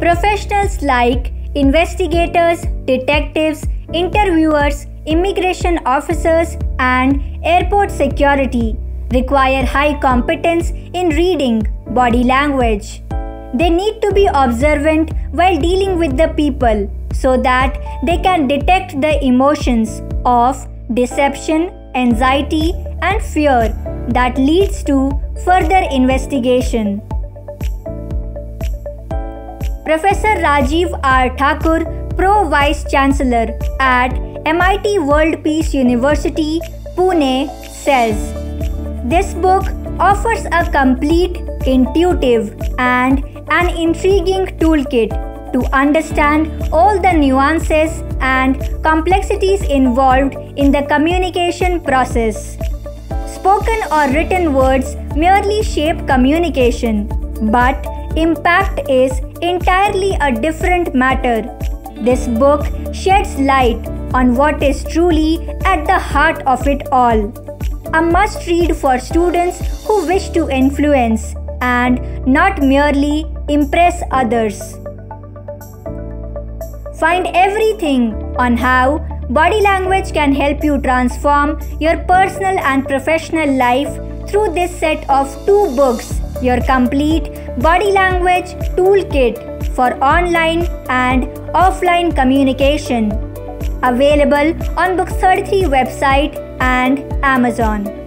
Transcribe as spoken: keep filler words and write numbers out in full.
Professionals like investigators, detectives, interviewers, immigration officers, and airport security require high competence in reading body language. They need to be observant while dealing with the people so that they can detect the emotions of deception, anxiety, and fear that leads to further investigation. Professor Rajiv R. Thakur, Pro Vice Chancellor at M I T World Peace University, Pune, says, "This book offers a complete, intuitive, and an intriguing toolkit to understand all the nuances and complexities involved in the communication process. Spoken or written words merely shape communication, but impact is entirely a different matter. This book sheds light on what is truly at the heart of it all. A must-read for students who wish to influence and not merely impress others." Find everything on how body language can help you transform your personal and professional life through this set of two books, your complete body language toolkit for online and offline communication. Available on Books thirty-three website and Amazon.